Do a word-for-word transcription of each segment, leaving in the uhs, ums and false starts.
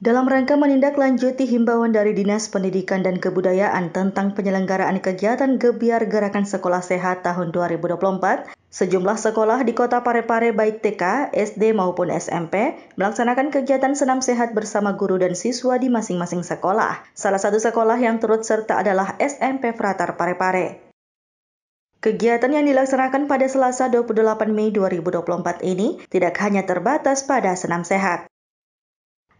Dalam rangka menindaklanjuti himbauan dari Dinas Pendidikan dan Kebudayaan tentang penyelenggaraan kegiatan Gebyar Gerakan Sekolah Sehat tahun dua ribu dua puluh empat, sejumlah sekolah di Kota Parepare baik T K, S D maupun S M P melaksanakan kegiatan senam sehat bersama guru dan siswa di masing-masing sekolah. Salah satu sekolah yang turut serta adalah S M P Frater Parepare. Kegiatan yang dilaksanakan pada Selasa dua puluh delapan Mei dua ribu dua puluh empat ini tidak hanya terbatas pada senam sehat.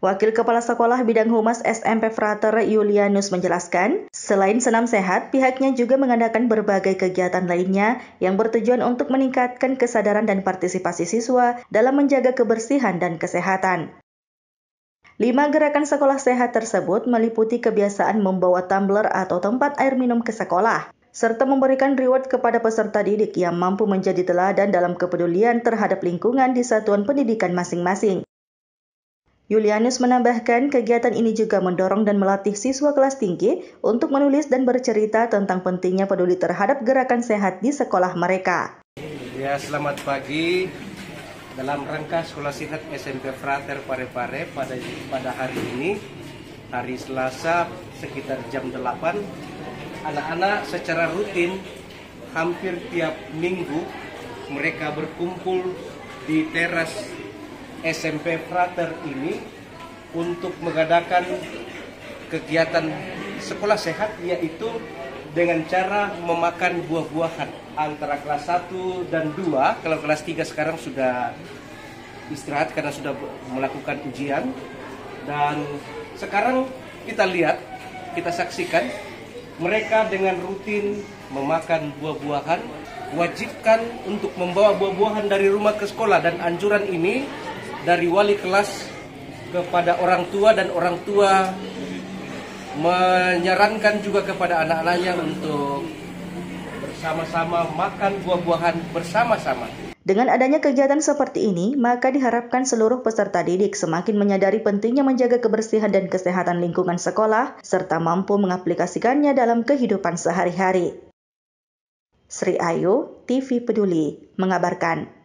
Wakil Kepala Sekolah Bidang Humas S M P Frater Yulianus menjelaskan, selain senam sehat, pihaknya juga mengadakan berbagai kegiatan lainnya yang bertujuan untuk meningkatkan kesadaran dan partisipasi siswa dalam menjaga kebersihan dan kesehatan. Lima gerakan sekolah sehat tersebut meliputi kebiasaan membawa tumbler atau tempat air minum ke sekolah, serta memberikan reward kepada peserta didik yang mampu menjadi teladan dalam kepedulian terhadap lingkungan di satuan pendidikan masing-masing. Yulianus menambahkan kegiatan ini juga mendorong dan melatih siswa kelas tinggi untuk menulis dan bercerita tentang pentingnya peduli terhadap gerakan sehat di sekolah mereka. Ya, selamat pagi. Dalam rangka sekolah sehat S M P Frater Parepare pada pada hari ini, hari Selasa sekitar jam delapan, anak-anak secara rutin hampir tiap minggu mereka berkumpul di teras S M P Frater ini untuk mengadakan kegiatan sekolah sehat, yaitu dengan cara memakan buah-buahan antara kelas satu dan dua. Kalau kelas tiga sekarang sudah istirahat karena sudah melakukan ujian, dan sekarang kita lihat, kita saksikan mereka dengan rutin memakan buah-buahan. Wajibkan untuk membawa buah-buahan dari rumah ke sekolah, dan anjuran ini dari wali kelas kepada orang tua, dan orang tua menyarankan juga kepada anak-anaknya untuk bersama-sama makan buah-buahan bersama-sama. Dengan adanya kegiatan seperti ini, maka diharapkan seluruh peserta didik semakin menyadari pentingnya menjaga kebersihan dan kesehatan lingkungan sekolah, serta mampu mengaplikasikannya dalam kehidupan sehari-hari. Sri Ayu T V Peduli mengabarkan.